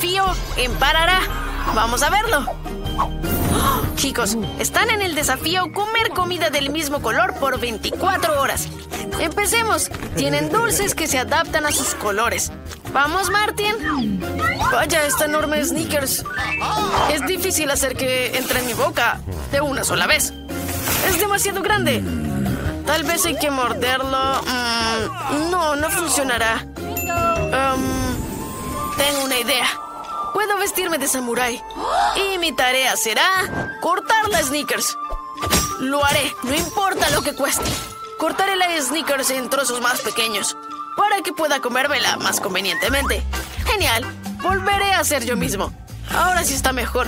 desafío empeorará. Vamos a verlo. ¡Oh! Chicos, están en el desafío comer comida del mismo color por 24 horas. Empecemos. Tienen dulces que se adaptan a sus colores. Vamos, Martin. Vaya, esta enorme Snickers. Es difícil hacer que entre en mi boca de una sola vez. Es demasiado grande. Tal vez hay que morderlo. No funcionará. Tengo una idea. Puedo vestirme de samurái. Y mi tarea será cortar la Snickers. Lo haré, no importa lo que cueste. Cortaré la Snickers en trozos más pequeños para que pueda comérmela más convenientemente. Genial, volveré a ser yo mismo. Ahora sí está mejor.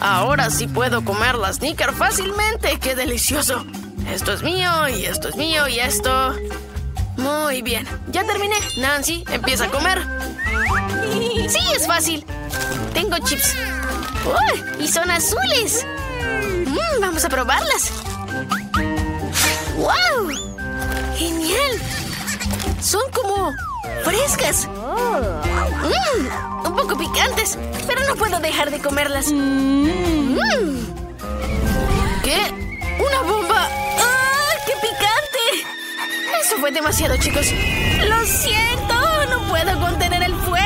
Ahora sí puedo comer la Snickers fácilmente. ¡Qué delicioso! Esto es mío, y esto es mío, y esto... Muy bien, ya terminé. Nancy, empieza a comer. ¡Sí, es fácil! Tengo chips. ¡Oh! ¡Y son azules! ¡Vamos a probarlas! ¡Wow! ¡Genial! Son como... frescas. Un poco picantes, pero no puedo dejar de comerlas. ¿Qué? ¡Una bomba! ¡Ah, qué picante! Eso fue demasiado, chicos. ¡Lo siento! ¡No puedo contener el fuego!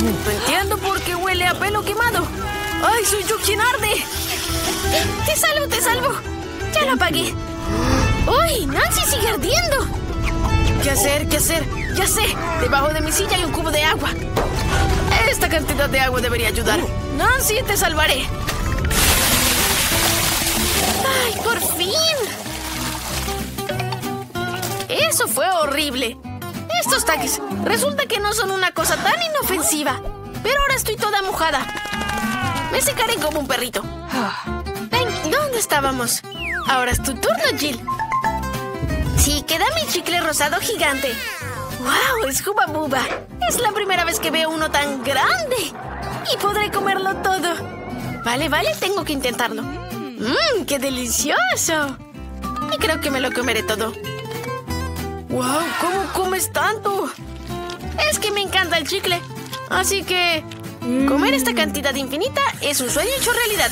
No entiendo por qué huele a pelo quemado. ¡Ay, soy yo quien arde! ¡Te salvo, te salvo! ¡Ya lo apagué! ¡Uy, Nancy sigue ardiendo! ¿Qué hacer? ¿Qué hacer? ¡Ya sé! Debajo de mi silla hay un cubo de agua. Esta cantidad de agua debería ayudar. Nancy, te salvaré. ¡Ay, por fin! Eso fue horrible. Estos taquis resulta que no son una cosa tan inofensiva. Pero ahora estoy toda mojada. Me secaré como un perrito. Ven, ¿dónde estábamos? Ahora es tu turno, Jill. Sí, queda mi chicle rosado gigante. ¡Wow! Es Hubba Bubba. Es la primera vez que veo uno tan grande. Y podré comerlo todo. Vale, vale, tengo que intentarlo. ¡Mmm! ¡Qué delicioso! Y creo que me lo comeré todo. ¡Wow! ¿Cómo comes tanto? Es que me encanta el chicle. Así que... comer esta cantidad infinita es un sueño hecho realidad.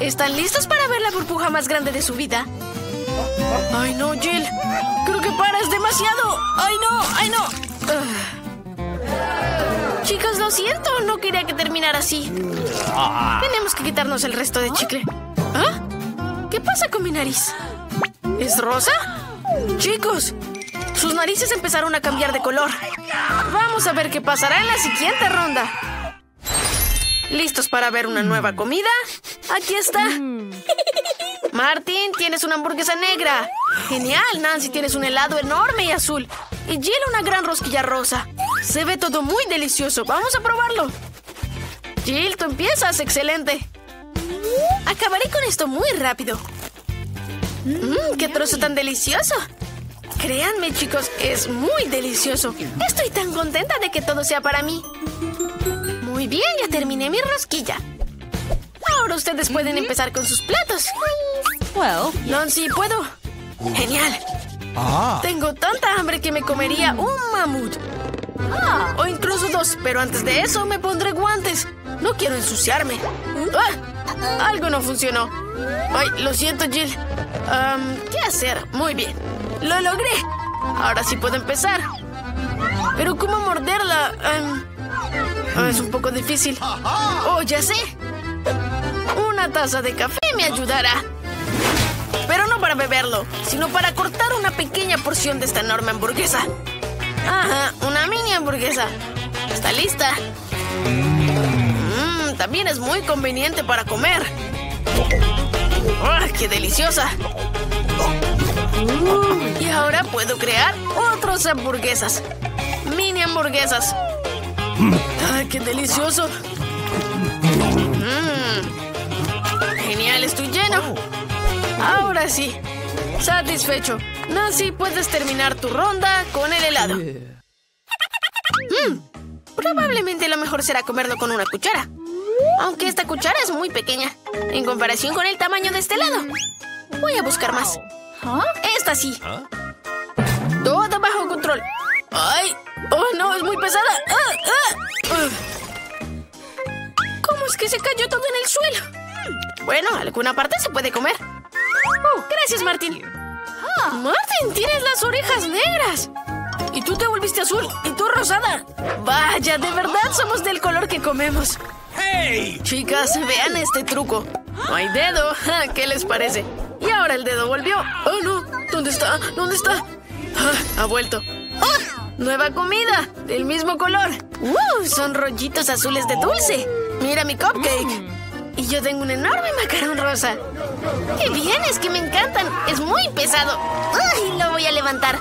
¿Están listos para ver la burbuja más grande de su vida? ¡Ay, no, Jill! ¡Creo que paras demasiado! ¡Ay, no! ¡Ay, no! Chicos, lo siento. No quería que terminara así. Tenemos que quitarnos el resto de chicle. ¿Ah? ¿Qué pasa con mi nariz? ¿Es rosa? Chicos, sus narices empezaron a cambiar de color. Vamos a ver qué pasará en la siguiente ronda. ¿Listos para ver una nueva comida? ¡Aquí está! Martín, tienes una hamburguesa negra. ¡Genial! Nancy, tienes un helado enorme y azul. Y Jill, una gran rosquilla rosa. Se ve todo muy delicioso. ¡Vamos a probarlo! Jill, tú empiezas. ¡Excelente! Acabaré con esto muy rápido. ¡Qué trozo tan delicioso! Créanme, chicos, es muy delicioso. Estoy tan contenta de que todo sea para mí. Muy bien, ya terminé mi rosquilla. Ahora ustedes pueden empezar con sus platos. Nancy, ¿puedo? ¡Genial! Tengo tanta hambre que me comería un mamut. O incluso dos, pero antes de eso me pondré guantes. No quiero ensuciarme. Algo no funcionó. Ay, lo siento, Jill. ¿Qué hacer? Muy bien. ¡Lo logré! Ahora sí puedo empezar. Pero ¿cómo morderla? Es un poco difícil. ¡Oh, ya sé! Una taza de café me ayudará. Pero no para beberlo, sino para cortar una pequeña porción de esta enorme hamburguesa. Ajá, una mini hamburguesa. Está lista. También es muy conveniente para comer. ¡Ah, qué deliciosa! Y ahora puedo crear otras hamburguesas. Mini hamburguesas. ¡Ay, qué delicioso! ¡Genial! ¡Estoy lleno! Ahora sí. Satisfecho. Nancy, puedes terminar tu ronda con el helado. Probablemente lo mejor será comerlo con una cuchara. Aunque esta cuchara es muy pequeña en comparación con el tamaño de este helado. Voy a buscar más. Esta sí. Todo bajo control. ¡Ay! ¡Oh, no! ¡Es muy pesada! que se cayó todo en el suelo. Bueno, alguna parte se puede comer. Oh, gracias, Martín. Martín, tienes las orejas negras. Y tú te volviste azul y tú rosada. Vaya, de verdad somos del color que comemos. ¡Hey! Chicas, vean este truco. No hay dedo. ¿Qué les parece? Y ahora el dedo volvió. ¡Oh, no! ¿Dónde está? ¿Dónde está? Ha vuelto. ¡Oh! ¡Nueva comida! ¡Del mismo color! ¡Wow! Son rollitos azules de dulce. ¡Mira mi cupcake! Y yo tengo un enorme macarón rosa. ¡Qué bien! Es que me encantan. Es muy pesado. ¡Ay! Lo voy a levantar.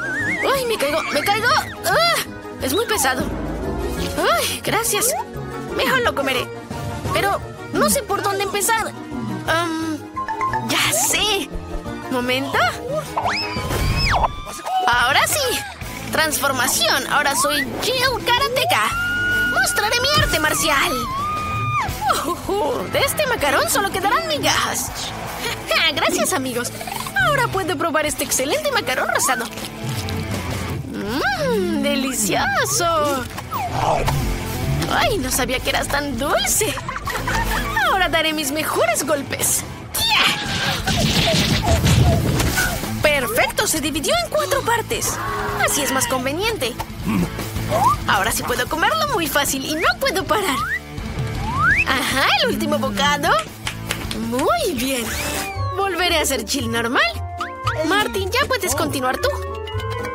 ¡Ay! ¡Me caigo! ¡Me caigo! ¡Ah! Es muy pesado. ¡Ay! Gracias. Mejor lo comeré. Pero no sé por dónde empezar. ¡Ya sé! ¿Momento? ¡Ahora sí! Transformación. Ahora soy Jill Karateka. Mostraré mi arte marcial. De este macarón solo quedarán migajas. Gracias, amigos. Ahora puedo probar este excelente macarón rosado. ¡Mmm! ¡Delicioso! ¡Ay! No sabía que eras tan dulce. Ahora daré mis mejores golpes. ¡Perfecto! Se dividió en 4 partes. Así es más conveniente. Ahora sí puedo comerlo muy fácil y no puedo parar. Ajá, el último bocado. Muy bien. Volveré a ser Jill normal. Martín, ya puedes continuar tú.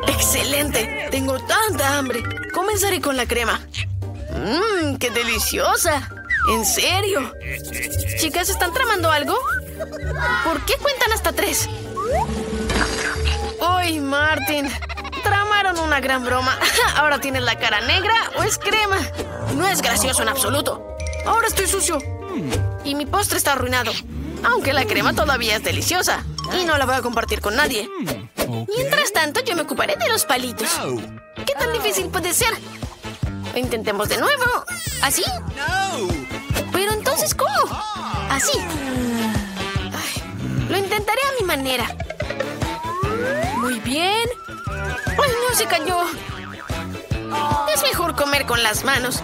¡Excelente! Tengo tanta hambre. Comenzaré con la crema. ¡Mmm! ¡Qué deliciosa! ¡En serio! Chicas, ¿están tramando algo? ¿Por qué cuentan hasta 3? ¡Ay, Martín! Tramaron una gran broma. Ahora tienes la cara negra o es crema. No es gracioso en absoluto. Ahora estoy sucio. Y mi postre está arruinado. Aunque la crema todavía es deliciosa. Y no la voy a compartir con nadie. Mientras tanto, yo me ocuparé de los palitos. ¿Qué tan difícil puede ser? Intentemos de nuevo. ¿Así? Pero entonces, ¿cómo? Así. Ay, lo intentaré a mi manera. Muy bien. ¡Ay, no! Se cayó. Es mejor comer con las manos.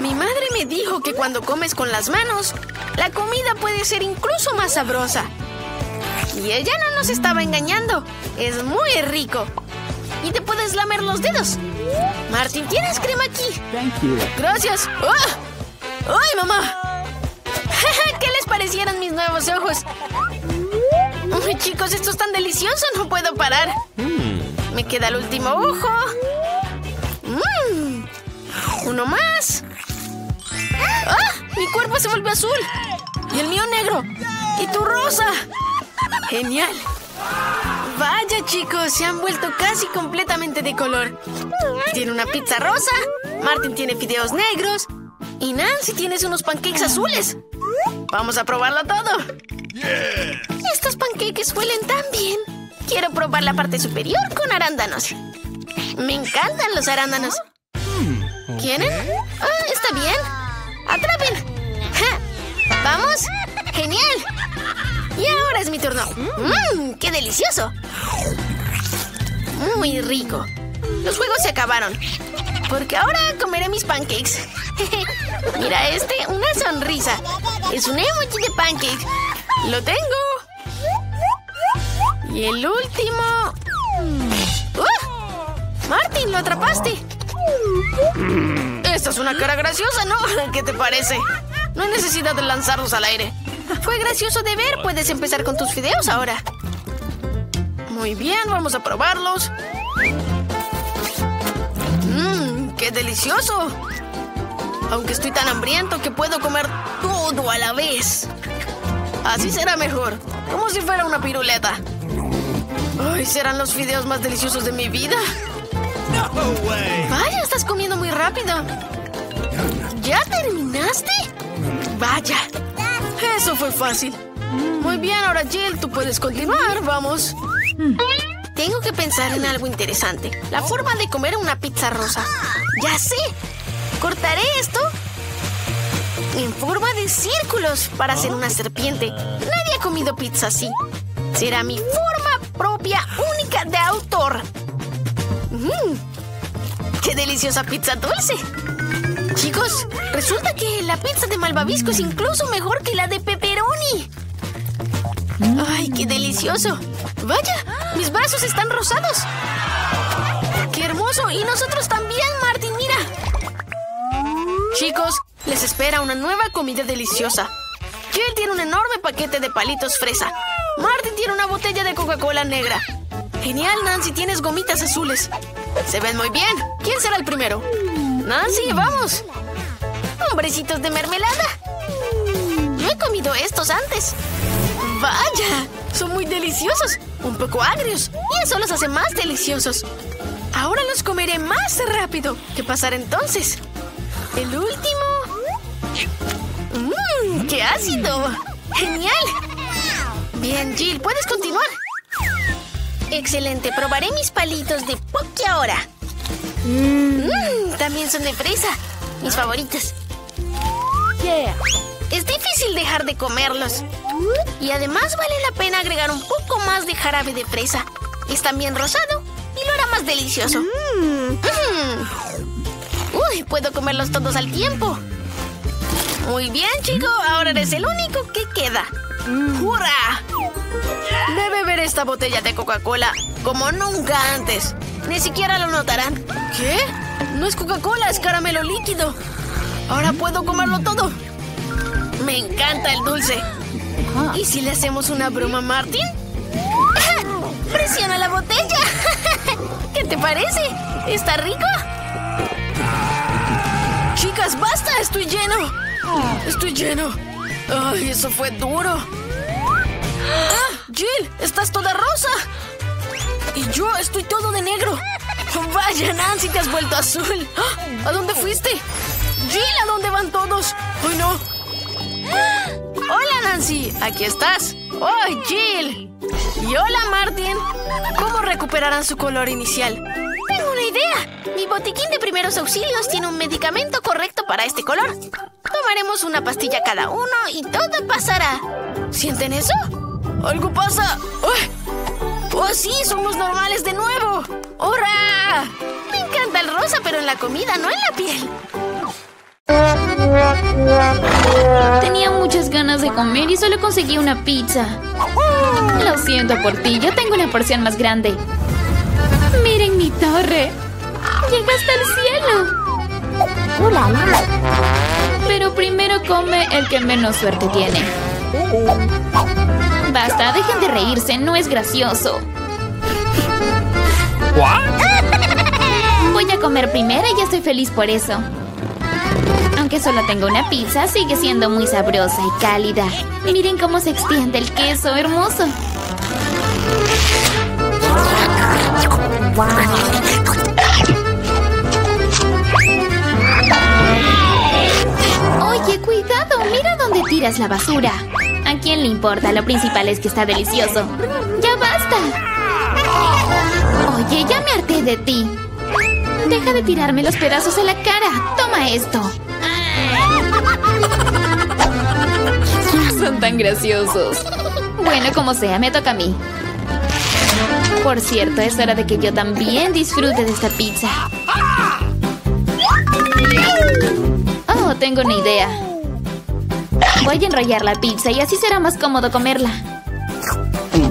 Mi madre me dijo que cuando comes con las manos, la comida puede ser incluso más sabrosa. Y ella no nos estaba engañando. Es muy rico. Y te puedes lamer los dedos. Martín, ¿tienes crema aquí? Gracias. ¡Oh! ¡Ay, mamá! ¿Qué les parecieron mis nuevos ojos? ¡Uy, chicos, esto es tan delicioso! No puedo parar. Me queda el último ojo. Uno más. ¡Ah! Mi cuerpo se volvió azul. Y el mío negro. Y tu rosa. Genial. Vaya, chicos. Se han vuelto casi completamente de color. Tiene una pizza rosa. Martín tiene fideos negros. Y Nancy tienes unos pancakes azules. Vamos a probarlo todo. Y estos pancakes huelen tan bien. Quiero probar la parte superior con arándanos. Me encantan los arándanos. ¿Quieren? Ah, está bien. ¡Atrapen! ¡Ja! ¡Vamos! ¡Genial! Y ahora es mi turno. ¡Mmm! ¡Qué delicioso! Muy rico. Los juegos se acabaron. Porque ahora comeré mis pancakes. Mira este, una sonrisa. Es un emoji de pancake. ¡Lo tengo! Y el último... ¡Oh! ¡Martín, lo atrapaste! Esta es una cara graciosa, ¿no? ¿Qué te parece? No hay necesidad de lanzarlos al aire. Fue gracioso de ver. Puedes empezar con tus fideos ahora. Muy bien, vamos a probarlos. ¡Mmm! ¡Qué delicioso! Aunque estoy tan hambriento que puedo comer todo a la vez. Así será mejor. Como si fuera una piruleta. ¡Ay! ¿Serán los fideos más deliciosos de mi vida? Vaya, estás comiendo muy rápido. ¿Ya terminaste? Vaya, eso fue fácil. Muy bien, ahora Jill, tú puedes continuar, vamos. Tengo que pensar en algo interesante. La forma de comer una pizza rosa. ¡Ya sé! Cortaré esto en forma de círculos para hacer una serpiente. Nadie ha comido pizza así. Será mi forma propia, única de autor. ¡Qué deliciosa pizza dulce! Chicos, resulta que la pizza de malvavisco es incluso mejor que la de pepperoni. ¡Ay, qué delicioso! ¡Vaya! ¡Mis brazos están rosados! ¡Qué hermoso! ¡Y nosotros también, Martín! ¡Mira! Chicos, les espera una nueva comida deliciosa. Jill tiene un enorme paquete de palitos fresa. Martín tiene una botella de Coca-Cola negra. Genial, Nancy, tienes gomitas azules. Se ven muy bien. ¿Quién será el primero? Nancy, vamos. ¡Hombrecitos de mermelada! Yo he comido estos antes. ¡Vaya! Son muy deliciosos, un poco agrios, y eso los hace más deliciosos. Ahora los comeré más rápido. ¿Qué pasará entonces? El último. ¡Mmm! ¡Qué ácido! ¡Genial! Bien, Jill, puedes continuar. Excelente, probaré mis palitos de Pocky ahora. También son de fresa, mis favoritas. Yeah. Es difícil dejar de comerlos. Y además vale la pena agregar un poco más de jarabe de fresa. Es también rosado y lo hará más delicioso. Uy, puedo comerlos todos al tiempo. Muy bien, chico. Ahora eres el único que queda. ¡Hurra! Debe beber esta botella de Coca-Cola como nunca antes. Ni siquiera lo notarán. ¿Qué? No es Coca-Cola, es caramelo líquido. Ahora puedo comerlo todo. Me encanta el dulce. ¿Y si le hacemos una broma, Martín? ¡Presiona la botella! ¿Qué te parece? ¿Está rico? Chicas, basta. Estoy lleno. Estoy lleno. Ay, eso fue duro. ¡Ah, Jill! ¡Estás toda rosa! Y yo estoy todo de negro. Vaya, Nancy, te has vuelto azul. ¿A dónde fuiste? Jill, ¿a dónde van todos? ¡Ay, no! Hola, Nancy, aquí estás. ¡Oh, Jill! Y hola, Martín. ¿Cómo recuperarán su color inicial? Tengo una idea. Mi botiquín de primeros auxilios tiene un medicamento correcto para este color. Tomaremos una pastilla cada uno y todo pasará. ¿Sienten eso? Algo pasa. ¡Oh, sí! Somos normales de nuevo. ¡Hurra! Me encanta el rosa, pero en la comida, no en la piel. Tenía muchas ganas de comer y solo conseguí una pizza. Lo siento por ti, yo tengo una porción más grande. ¡Miren mi torre! ¡Llega hasta el cielo! Pero primero come el que menos suerte tiene. Basta, dejen de reírse, no es gracioso. Voy a comer primero y ya estoy feliz por eso. Aunque solo tengo una pizza, sigue siendo muy sabrosa y cálida. Miren cómo se extiende el queso, hermoso. Oye, cuidado, mira dónde tiras la basura. ¿A quién le importa? Lo principal es que está delicioso. ¡Ya basta! Oye, ya me harté de ti. Deja de tirarme los pedazos a la cara. Toma esto. Son tan graciosos. Bueno, como sea, me toca a mí. Por cierto, es hora de que yo también disfrute de esta pizza. Oh, tengo una idea. Voy a enrollar la pizza y así será más cómodo comerla.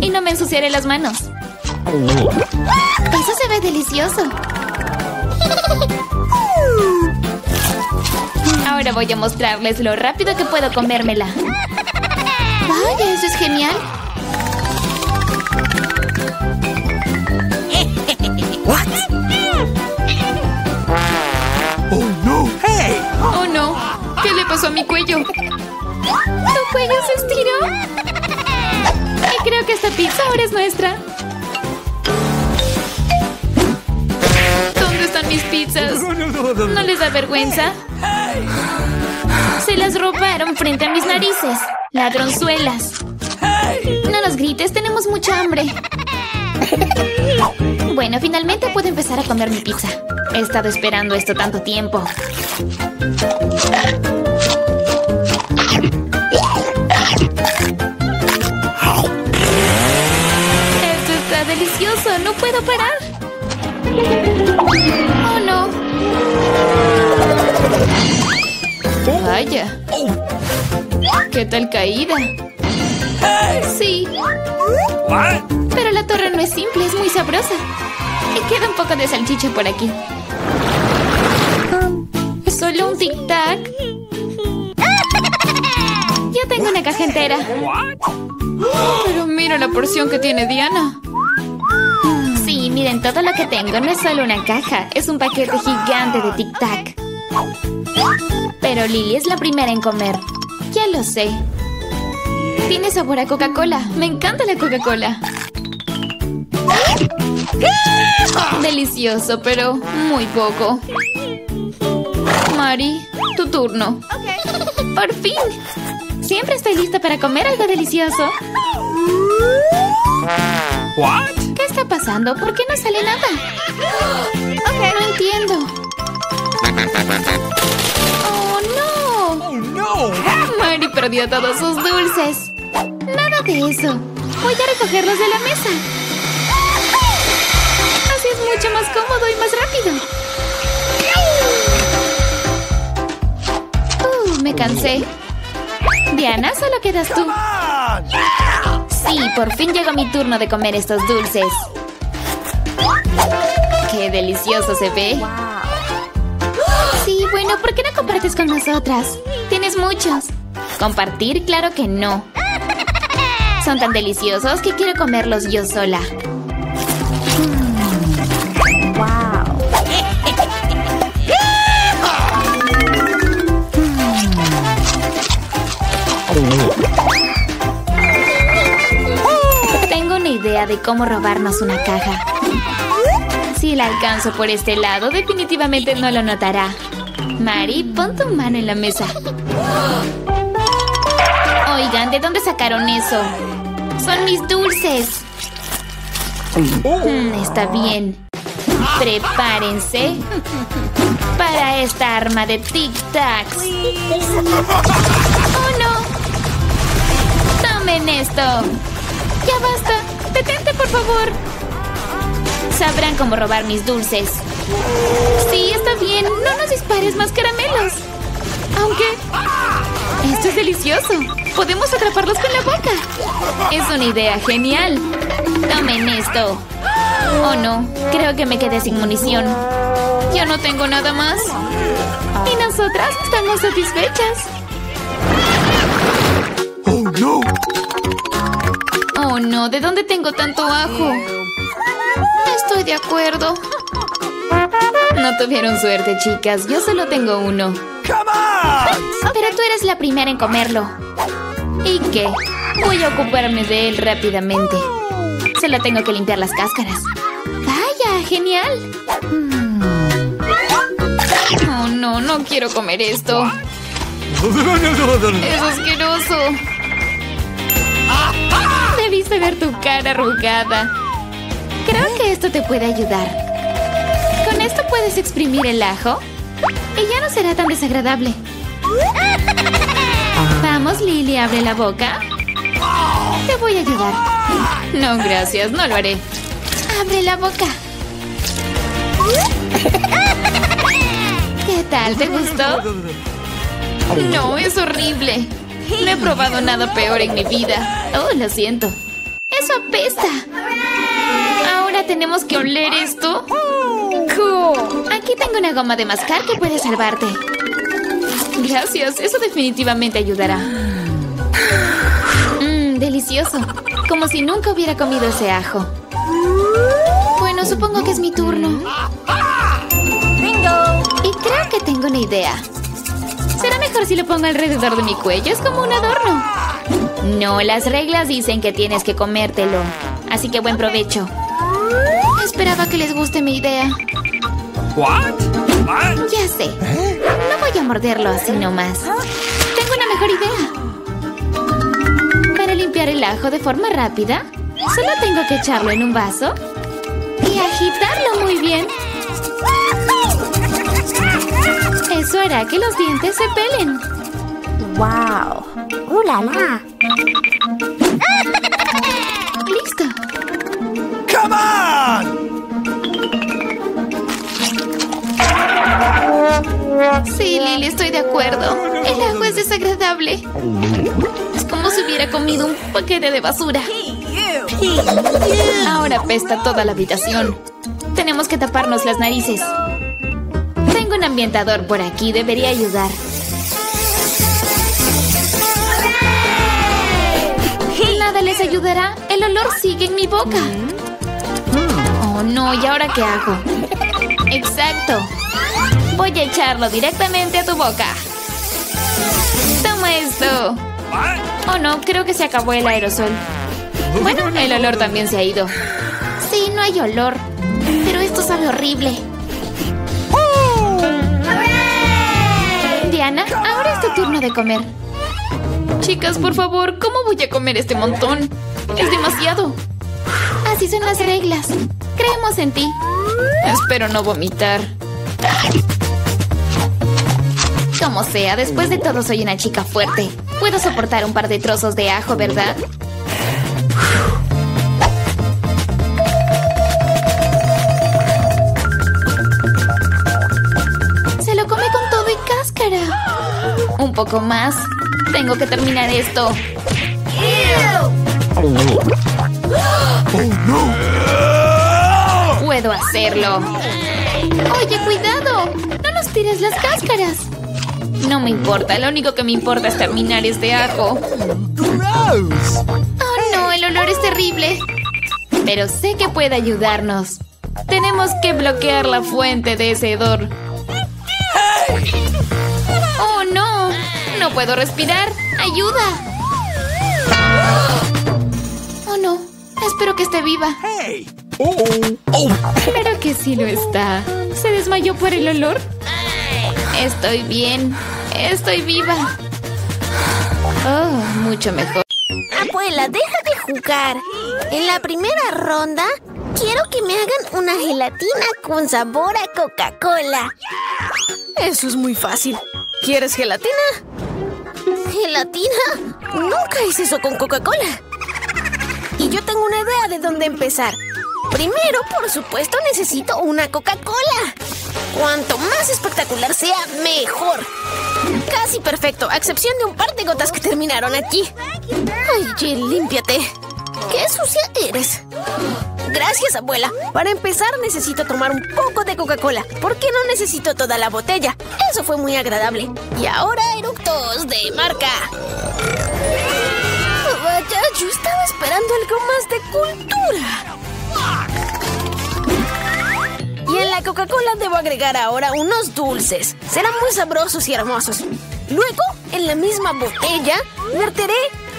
Y no me ensuciaré las manos. Eso se ve delicioso. Ahora voy a mostrarles lo rápido que puedo comérmela. ¡Vaya, eso es genial! ¡Oh, no! Hey. ¡Oh, no! ¿Qué le pasó a mi cuello? ¿Tu cuello se estiró? Y creo que esta pizza ahora es nuestra. ¿Dónde están mis pizzas? ¿No les da vergüenza? Se las robaron frente a mis narices. Ladronzuelas. No los grites, tenemos mucha hambre. Bueno, finalmente puedo empezar a comer mi pizza. He estado esperando esto tanto tiempo. Esto está delicioso, no puedo parar. Oh, no. Vaya. ¿Qué tal caída? Sí. Pero la torre no es simple, es muy sabrosa. Y queda un poco de salchicha por aquí. ¿Es solo un Tic Tac? Ya tengo una caja entera. Pero mira la porción que tiene Diana. Sí, miren todo lo que tengo. No es solo una caja, es un paquete gigante de Tic Tac. Pero Lily es la primera en comer. Ya lo sé. Tiene sabor a Coca-Cola. Me encanta la Coca-Cola. Delicioso, pero muy poco. Mari, tu turno. ¡Por fin! Siempre estoy lista para comer algo delicioso. ¿Qué está pasando? ¿Por qué no sale nada? No entiendo. ¡Oh, no! Mari perdió todos sus dulces. Nada de eso. Voy a recogerlos de la mesa. Así es mucho más cómodo y más rápido. Me cansé. Diana, solo quedas tú. Sí, por fin llegó mi turno de comer estos dulces. ¡Qué delicioso se ve! Sí, bueno, ¿por qué no compartes con nosotras? Tienes muchos. ¿Compartir? Claro que no. Son tan deliciosos que quiero comerlos yo sola. Tengo una idea de cómo robarnos una caja. Si la alcanzo por este lado, definitivamente no lo notará. Mari, pon tu mano en la mesa. Oigan, ¿de dónde sacaron eso? ¡Son mis dulces! Está bien. Prepárense para esta arma de Tic Tacs. ¡Oh, no! ¡Tomen esto! ¡Ya basta! ¡Detente, por favor! Sabrán cómo robar mis dulces. Sí, está bien. No nos dispares más caramelos. Aunque... esto es delicioso. Podemos atraparlos con la boca. Es una idea genial. Tomen esto. Oh, no. Creo que me quedé sin munición. Ya no tengo nada más. Y nosotras estamos satisfechas. Oh, no. Oh, no. ¿De dónde tengo tanto ajo? Estoy de acuerdo. No tuvieron suerte, chicas. Yo solo tengo uno. Pero tú eres la primera en comerlo. ¿Y qué? Voy a ocuparme de él rápidamente. Solo tengo que limpiar las cáscaras. ¡Vaya! ¡Genial! Oh, no. No quiero comer esto. ¡Es asqueroso! Debiste ver tu cara arrugada. Creo que esto te puede ayudar. Con esto puedes exprimir el ajo y ya no será tan desagradable. Vamos, Lily, abre la boca. Te voy a ayudar. No, gracias, no lo haré. Abre la boca. ¿Qué tal? ¿Te gustó? No, es horrible. No he probado nada peor en mi vida. Oh, lo siento. ¡Eso apesta! ¿Ahora tenemos que oler esto? Aquí tengo una goma de mascar que puede salvarte. Gracias, eso definitivamente ayudará. Delicioso. Como si nunca hubiera comido ese ajo. Bueno, supongo que es mi turno. Y creo que tengo una idea. Será mejor si lo pongo alrededor de mi cuello, es como un adorno. No, las reglas dicen que tienes que comértelo. Así que buen provecho. Esperaba que les guste mi idea. Ya sé. No voy a morderlo así nomás. Tengo una mejor idea. Para limpiar el ajo de forma rápida, solo tengo que echarlo en un vaso y agitarlo muy bien. Eso hará que los dientes se pelen. ¡Wow! ¡Ulala! ¡Listo! ¡Come on! Sí, Lily, estoy de acuerdo. El ajo horrible. Es como si hubiera comido un paquete de basura. Ahora apesta toda la habitación. Tenemos que taparnos las narices. Tengo un ambientador por aquí, debería ayudar. Nada les ayudará. El olor sigue en mi boca. Oh no, ¿y ahora qué hago? Exacto. Voy a echarlo directamente a tu boca. Toma esto. Oh no, creo que se acabó el aerosol. Bueno, el olor también se ha ido. Sí, no hay olor. Pero esto sabe horrible. Diana, ahora es tu turno de comer. Chicas, por favor, ¿cómo voy a comer este montón? Es demasiado. Así son las reglas. Creemos en ti. Espero no vomitar. Como sea, después de todo soy una chica fuerte. Puedo soportar un par de trozos de ajo, ¿verdad? Se lo come con todo y cáscara. Un poco más. Tengo que terminar esto. Oh, no. Puedo hacerlo. Oye, cuidado. No nos tires las cáscaras. No me importa. Lo único que me importa es terminar este ajo. Oh, no. El olor es terrible. Pero sé que puede ayudarnos. Tenemos que bloquear la fuente de ese hedor. Oh, no. No puedo respirar. ¡Ayuda! Oh, no. Espero que esté viva. Pero que sí lo está. ¿Se desmayó por el olor? Estoy bien. Estoy viva. Oh, mucho mejor. Abuela, deja de jugar. En la primera ronda, quiero que me hagan una gelatina con sabor a Coca-Cola. Eso es muy fácil. ¿Quieres gelatina? ¿Gelatina? Nunca hice eso con Coca-Cola. Y yo tengo una idea de dónde empezar. Primero, por supuesto, necesito una Coca-Cola. Cuanto más espectacular sea, mejor. Casi perfecto, a excepción de un par de gotas que terminaron aquí. Ay, Jill, límpiate. ¡Qué sucia eres! Gracias, abuela. Para empezar, necesito tomar un poco de Coca-Cola, porque no necesito toda la botella. Eso fue muy agradable. Y ahora, eructos de marca. Oh, vaya, yo estaba esperando algo más de cultura. Y en la Coca-Cola debo agregar ahora unos dulces. Serán muy sabrosos y hermosos. Luego, en la misma botella, verteré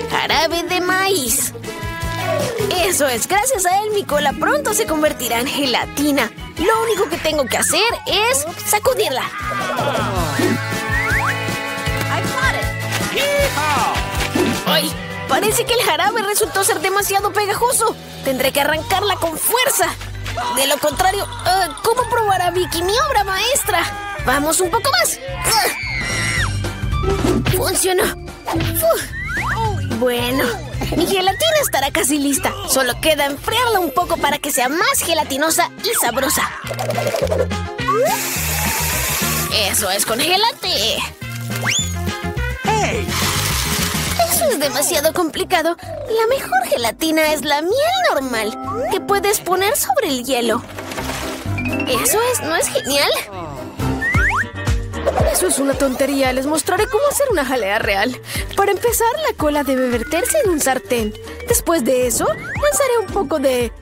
jarabe de maíz. Eso es, gracias a él mi cola pronto se convertirá en gelatina. Lo único que tengo que hacer es sacudirla. ¡Ay! Parece que el jarabe resultó ser demasiado pegajoso. Tendré que arrancarla con fuerza. De lo contrario, ¿cómo probará Vicky mi obra maestra? ¡Vamos un poco más! ¡Funcionó! Bueno, mi gelatina estará casi lista. Solo queda enfriarla un poco para que sea más gelatinosa y sabrosa. ¡Eso es, congélate! Hey. Eso es demasiado complicado. La mejor gelatina es la miel normal, que puedes poner sobre el hielo. ¿Eso es? ¿No es genial? Eso es una tontería. Les mostraré cómo hacer una jalea real. Para empezar, la cola debe verterse en un sartén. Después de eso, lanzaré un poco de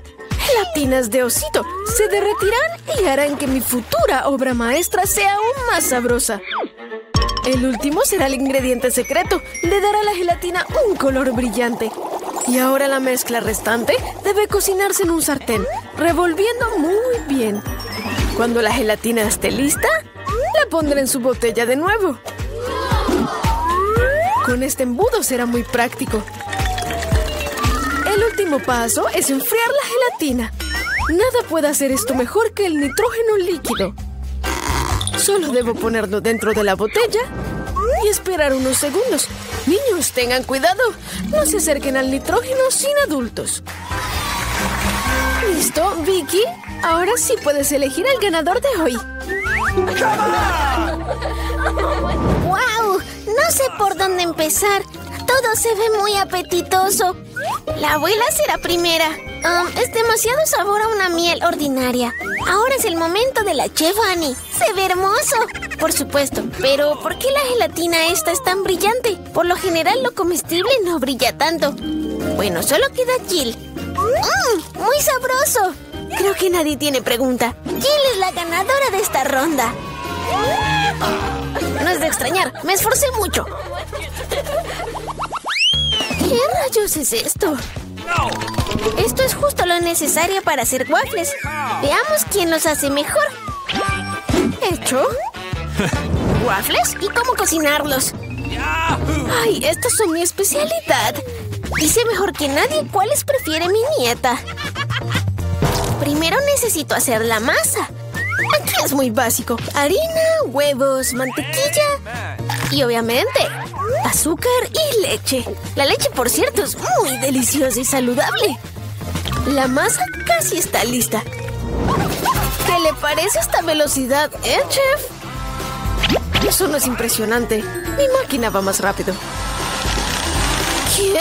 gelatinas de osito. Se derretirán y harán que mi futura obra maestra sea aún más sabrosa. El último será el ingrediente secreto. Le dará a la gelatina un color brillante. Y ahora la mezcla restante debe cocinarse en un sartén, revolviendo muy bien. Cuando la gelatina esté lista, la pondré en su botella de nuevo. Con este embudo será muy práctico. El último paso es enfriar la gelatina. Nada puede hacer esto mejor que el nitrógeno líquido. Solo debo ponerlo dentro de la botella y esperar unos segundos. Niños, tengan cuidado. No se acerquen al nitrógeno sin adultos. ¿Listo, Vicky? Ahora sí puedes elegir al ganador de hoy. ¡Wow! No sé sé por dónde empezar. Todo se ve muy apetitoso. La abuela será primera. Es demasiado sabor a una miel ordinaria. Ahora es el momento de la Chef Annie. ¡Se ve hermoso! Por supuesto, pero ¿por qué la gelatina esta es tan brillante? Por lo general, lo comestible no brilla tanto. Bueno, solo queda Jill. ¡Mmm! ¡Muy sabroso! Creo que nadie tiene pregunta. Jill es la ganadora de esta ronda. No es de extrañar. Me esforcé mucho. ¿Qué rayos es esto? Esto es justo lo necesario para hacer waffles. Veamos quién los hace mejor. ¿Hecho? ¿Waffles? ¿Y cómo cocinarlos? ¡Ay, estos son mi especialidad! Dice mejor que nadie cuáles prefiere mi nieta. Primero necesito hacer la masa. Aquí es muy básico. Harina, huevos, mantequilla y obviamente azúcar y leche. La leche, por cierto, es muy deliciosa y saludable. La masa casi está lista. ¿Qué le parece esta velocidad, chef? Eso no es impresionante. Mi máquina va más rápido. ¿Qué?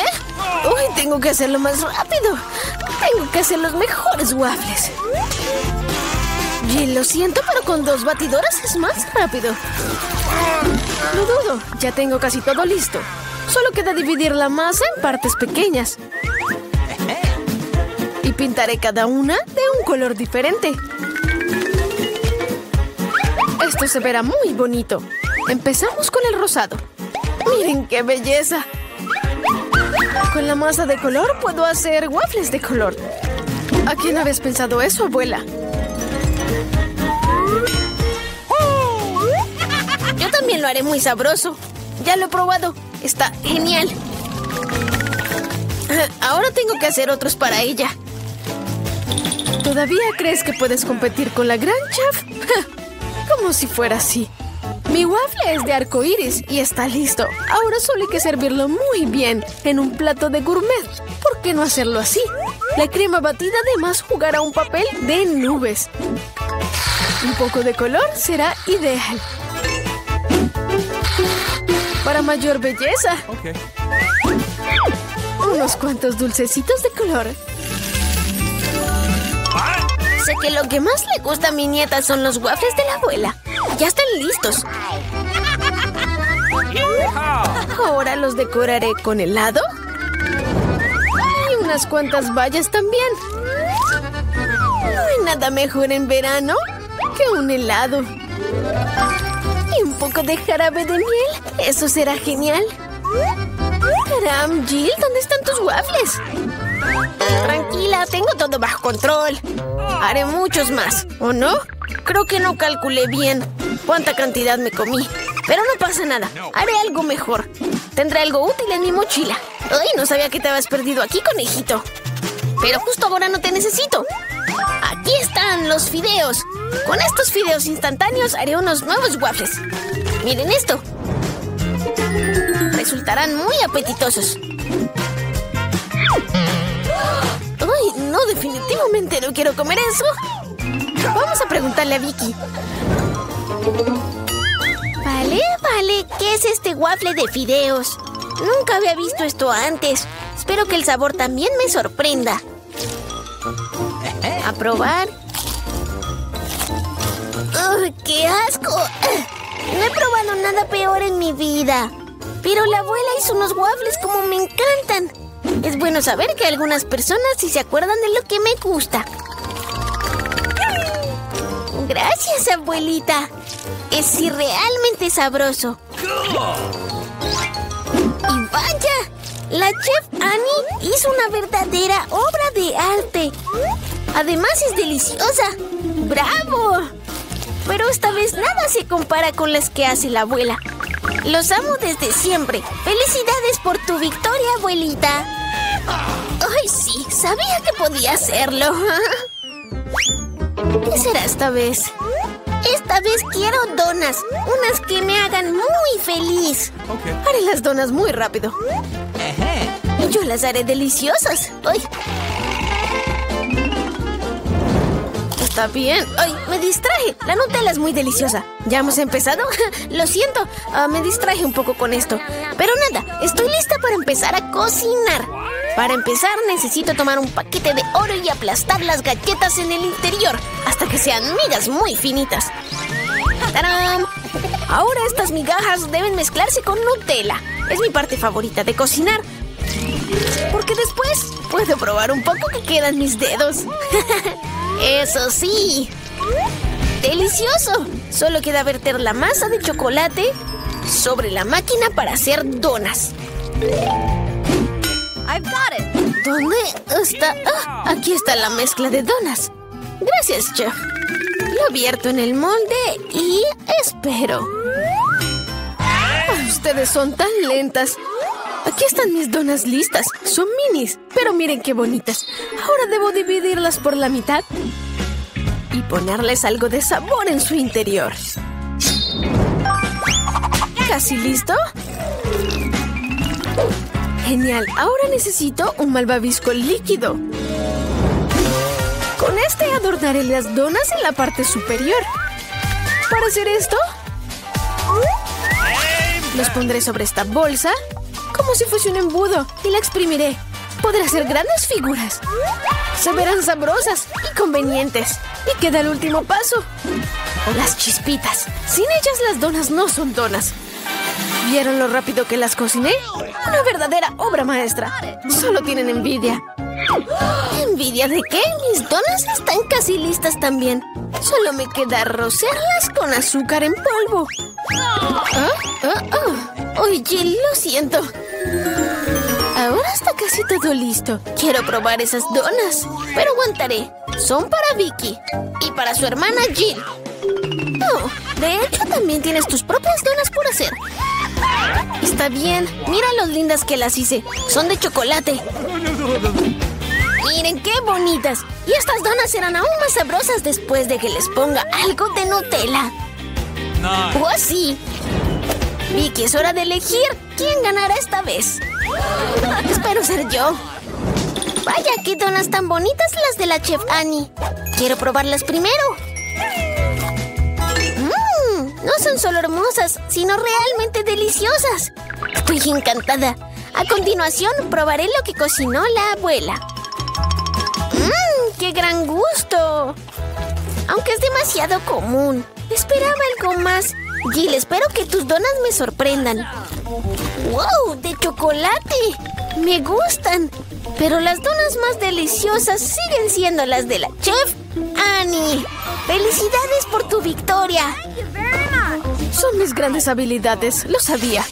Uy, tengo que hacerlo más rápido. Tengo que hacer los mejores waffles. Jill, lo siento, pero con dos batidoras es más rápido. No dudo, ya tengo casi todo listo. Solo queda dividir la masa en partes pequeñas. Y pintaré cada una de un color diferente. Esto se verá muy bonito. Empezamos con el rosado. ¡Miren qué belleza! Con la masa de color puedo hacer waffles de color. ¿A quién habías pensado eso, abuela? Yo también lo haré muy sabroso. Ya lo he probado. Está genial. Ahora tengo que hacer otros para ella. ¿Todavía crees que puedes competir con la gran chef? Como si fuera así. Mi waffle es de arcoíris y está listo. Ahora solo hay que servirlo muy bien en un plato de gourmet. ¿Por qué no hacerlo así? La crema batida además jugará un papel de nubes. Un poco de color será ideal. Para mayor belleza. Okay. Unos cuantos dulcecitos de color. Sé que lo que más le gusta a mi nieta son los waffles de la abuela. Ya están listos. Ahora los decoraré con helado. Y unas cuantas bayas también. No hay nada mejor en verano que un helado. Y un poco de jarabe de miel. Eso será genial. Caram, Jill, ¿dónde están tus waffles? Tranquila, tengo todo bajo control. Haré muchos más, ¿o no? Creo que no calculé bien cuánta cantidad me comí. Pero no pasa nada. Haré algo mejor. Tendré algo útil en mi mochila. Ay, no sabía que te habías perdido aquí, conejito. Pero justo ahora no te necesito. Aquí están los fideos. Con estos fideos instantáneos haré unos nuevos waffles. Miren esto. Resultarán muy apetitosos. Ay, no, definitivamente no quiero comer eso. Vamos a preguntarle a Vicky. Vale, ¿qué es este waffle de fideos? Nunca había visto esto antes. Espero que el sabor también me sorprenda. A probar. ¡Ay, qué asco! No he probado nada peor en mi vida. Pero la abuela hizo unos waffles como me encantan. Es bueno saber que algunas personas sí se acuerdan de lo que me gusta. Gracias, abuelita. Es irrealmente sabroso. ¡Y vaya! La chef Annie hizo una verdadera obra de arte. Además es deliciosa. ¡Bravo! Pero esta vez nada se compara con las que hace la abuela. Los amo desde siempre. ¡Felicidades por tu victoria, abuelita! ¡Ay, sí! Sabía que podía hacerlo. ¿Qué será esta vez? Esta vez quiero donas. Unas que me hagan muy feliz. Okay. Haré las donas muy rápido. Y yo las haré deliciosas. ¡Ay! está bien. ¡Ay, me distraje! La Nutella es muy deliciosa. ¿Ya hemos empezado? Lo siento, me distraje un poco con esto. Pero nada, estoy lista para empezar a cocinar. Para empezar, necesito tomar un paquete de Oreo y aplastar las galletas en el interior hasta que sean migas muy finitas. ¡Tarán! Ahora estas migajas deben mezclarse con Nutella. Es mi parte favorita de cocinar, porque después puedo probar un poco que quedan mis dedos. ¡Eso sí! ¡Delicioso! Solo queda verter la masa de chocolate sobre la máquina para hacer donas. I've got it. ¿Dónde está? Ah, aquí está la mezcla de donas. Gracias, chef. Lo vierto en el molde y espero. Oh, ustedes son tan lentas. Aquí están mis donas listas. Son minis, pero miren qué bonitas. Ahora debo dividirlas por la mitad y ponerles algo de sabor en su interior. ¿Casi listo? Genial. Ahora necesito un malvavisco líquido. Con este adornaré las donas en la parte superior. Para hacer esto, los pondré sobre esta bolsa, como si fuese un embudo, y la exprimiré. Podré hacer grandes figuras. Se verán sabrosas y convenientes. Y queda el último paso. O las chispitas. Sin ellas las donas no son donas. ¿Vieron lo rápido que las cociné? Una verdadera obra maestra. Solo tienen envidia. ¿Envidia de qué? Mis donas están casi listas también. Solo me queda rociarlas con azúcar en polvo. Oye, lo siento. Ahora está casi todo listo. Quiero probar esas donas, pero aguantaré. Son para Vicky y para su hermana Jill. Oh, de hecho, también tienes tus propias donas por hacer. Está bien. Mira lo lindas que las hice. Son de chocolate. Miren qué bonitas. Y estas donas serán aún más sabrosas después de que les ponga algo de Nutella. No. ¡Oh, sí! Vicky, es hora de elegir quién ganará esta vez. Espero ser yo. Vaya, qué donas tan bonitas las de la chef Annie. Quiero probarlas primero. No son solo hermosas, sino realmente deliciosas. Estoy encantada. A continuación, probaré lo que cocinó la abuela. ¡Qué gran gusto! Aunque es demasiado común. Esperaba algo más. Jill, espero que tus donas me sorprendan. ¡Wow! ¡De chocolate! ¡Me gustan! Pero las donas más deliciosas siguen siendo las de la chef Annie. ¡Felicidades por tu victoria! Son mis grandes habilidades, lo sabía.